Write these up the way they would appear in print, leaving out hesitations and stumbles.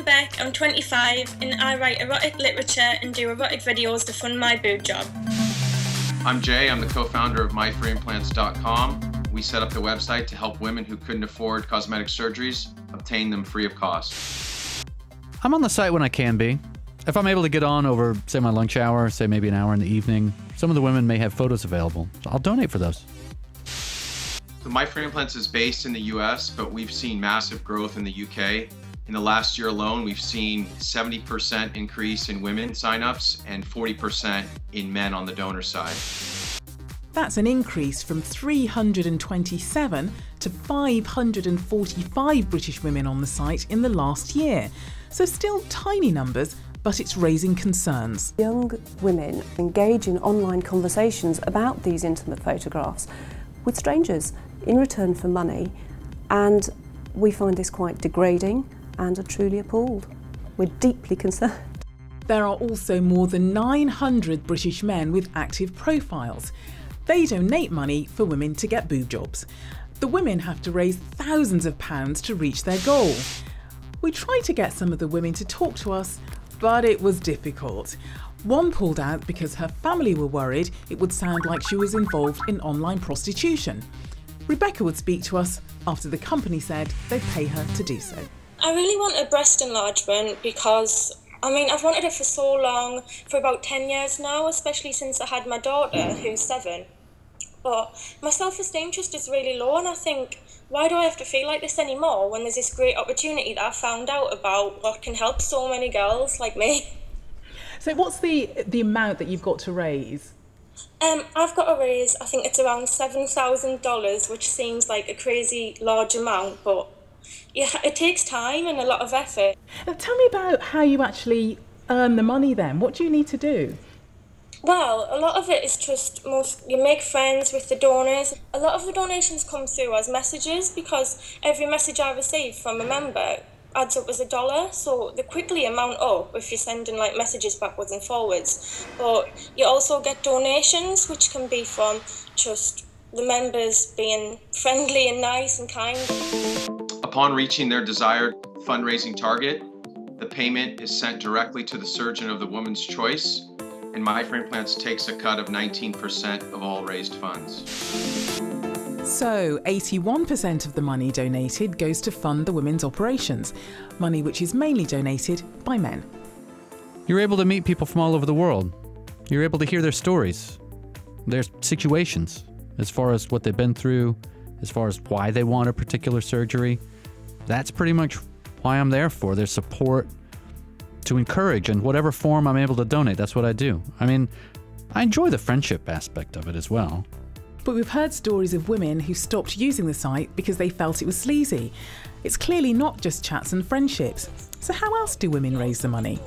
I'm Beck, I'm 25, and I write erotic literature and do erotic videos to fund my boob job. I'm Jay, I'm the co-founder of MyFreeImplants.com. We set up the website to help women who couldn't afford cosmetic surgeries obtain them free of cost. I'm on the site when I can be. If I'm able to get on over, say, my lunch hour, say maybe an hour in the evening, some of the women may have photos available, so I'll donate for those. So MyFreeImplants is based in the US, but we've seen massive growth in the UK. In the last year alone, we've seen 70% increase in women signups and 40% in men on the donor side. That's an increase from 327 to 545 British women on the site in the last year. So still tiny numbers, but it's raising concerns. Young women engage in online conversations about these intimate photographs with strangers in return for money, and we find this quite degrading and are truly appalled. We're deeply concerned. There are also more than 900 British men with active profiles. They donate money for women to get boob jobs. The women have to raise thousands of pounds to reach their goal. We tried to get some of the women to talk to us, but it was difficult. One pulled out because her family were worried it would sound like she was involved in online prostitution. Rebecca would speak to us after the company said they'd pay her to do so. I really want a breast enlargement because, I mean, I've wanted it for so long, for about 10 years now, especially since I had my daughter, who's 7. But my self-esteem just is really low, and I think, why do I have to feel like this anymore when there's this great opportunity that I found out about what can help so many girls like me? So what's the amount that you've got to raise? I've got to raise, I think it's around $7,000, which seems like a crazy large amount, but yeah, it takes time and a lot of effort. Now, tell me about how you actually earn the money then. What do you need to do? Well, a lot of it is just you make friends with the donors. A lot of the donations come through as messages because every message I receive from a member adds up as $1, so they quickly amount up if you're sending like messages backwards and forwards. But you also get donations, which can be from just the members being friendly and nice and kind. Upon reaching their desired fundraising target, the payment is sent directly to the surgeon of the woman's choice, and MyFreeImplants takes a cut of 19% of all raised funds. So 81% of the money donated goes to fund the women's operations, money which is mainly donated by men. You're able to meet people from all over the world. You're able to hear their stories, their situations, as far as what they've been through, as far as why they want a particular surgery. That's pretty much why I'm there for, their support, to encourage in whatever form I'm able to donate. That's what I do. I mean, I enjoy the friendship aspect of it as well. But we've heard stories of women who stopped using the site because they felt it was sleazy. It's clearly not just chats and friendships. So how else do women raise the money?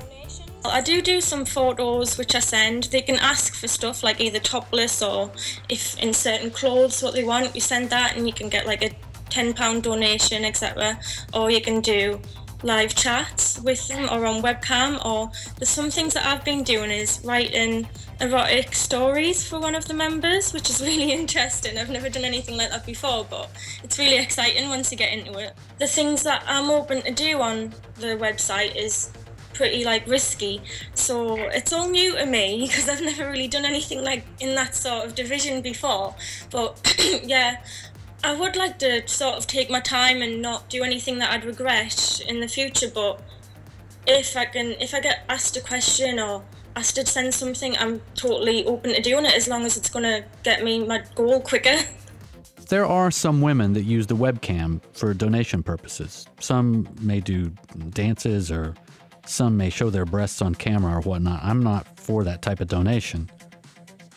I do some photos which I send. They can ask for stuff like either topless or if in certain clothes what they want. You send that and you can get like a £10 donation, etc. Or you can do live chats with them or on webcam, or there's some things that I've been doing is writing erotic stories for one of the members, which is really interesting. I've never done anything like that before, but it's really exciting once you get into it. The things that I'm open to do on the website is pretty like risky, so it's all new to me because I've never really done anything like in that sort of division before. But yeah, I would like to sort of take my time and not do anything that I'd regret in the future, but if I get asked a question or asked to send something, I'm totally open to doing it as long as it's going to get me my goal quicker. There are some women that use the webcam for donation purposes. Some may do dances, or some may show their breasts on camera or whatnot. I'm not for that type of donation.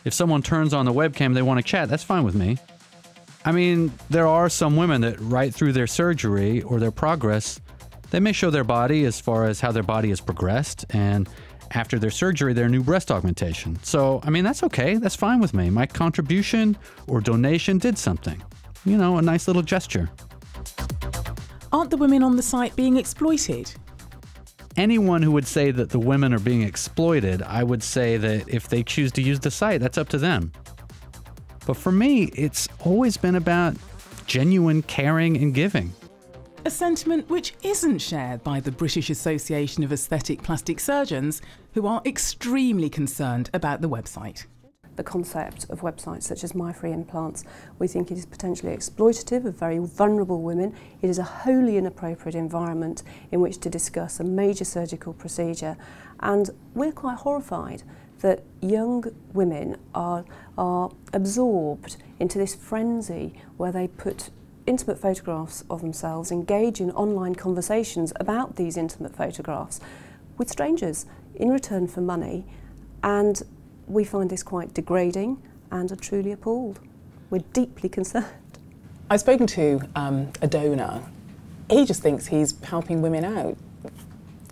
If someone turns on the webcam, they want to chat, that's fine with me. I mean, there are some women that right through their surgery or their progress, they may show their body as far as how their body has progressed, and after their surgery, their new breast augmentation. So, I mean, that's okay. That's fine with me. My contribution or donation did something. You know, a nice little gesture. Aren't the women on the site being exploited? Anyone who would say that the women are being exploited, I would say that if they choose to use the site, that's up to them. But for me, it's always been about genuine caring and giving. a sentiment which isn't shared by the British Association of Aesthetic Plastic Surgeons, who are extremely concerned about the website. The concept of websites such as My Free Implants, we think it is potentially exploitative of very vulnerable women. It is a wholly inappropriate environment in which to discuss a major surgical procedure, and we're quite horrified that young women are absorbed into this frenzy where they put intimate photographs of themselves, engage in online conversations about these intimate photographs with strangers in return for money, and we find this quite degrading and are truly appalled. We're deeply concerned. I've spoken to a donor. He just thinks he's helping women out.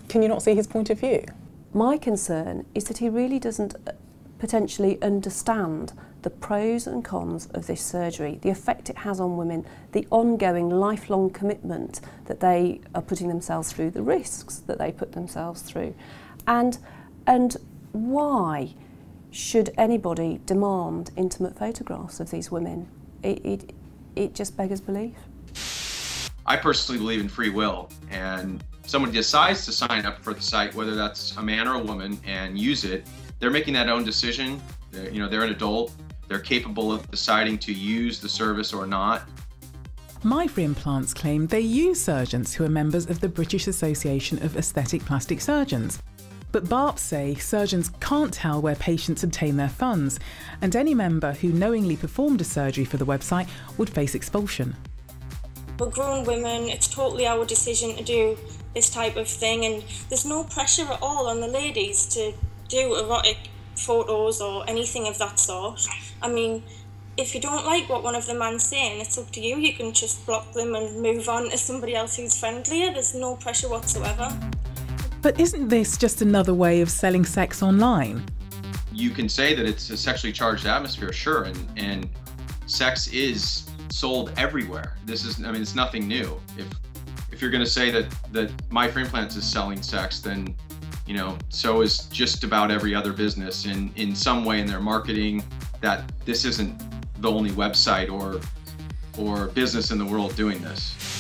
Can you not see his point of view? My concern is that he really doesn't potentially understand the pros and cons of this surgery, the effect it has on women, the ongoing lifelong commitment that they are putting themselves through, the risks that they put themselves through, and why should anybody demand intimate photographs of these women? It just beggars belief. I personally believe in free will, and someone decides to sign up for the site, whether that's a man or a woman, and use it, they're making that own decision. You know, they're an adult, they're capable of deciding to use the service or not. My Free Implants claim they use surgeons who are members of the British Association of Aesthetic Plastic Surgeons. But BAPS say surgeons can't tell where patients obtain their funds, and any member who knowingly performed a surgery for the website would face expulsion. We're grown women, it's totally our decision to do this type of thing, and there's no pressure at all on the ladies to do erotic photos or anything of that sort. I mean, if you don't like what one of the man's saying, it's up to you. You can just block them and move on to somebody else who's friendlier. There's no pressure whatsoever. But isn't this just another way of selling sex online? You can say that it's a sexually charged atmosphere, sure, and sex is sold everywhere. This is, I mean, it's nothing new. If you're gonna say that My Free Implants is selling sex, then, you know, so is just about every other business in some way in their marketing, that this isn't the only website or business in the world doing this.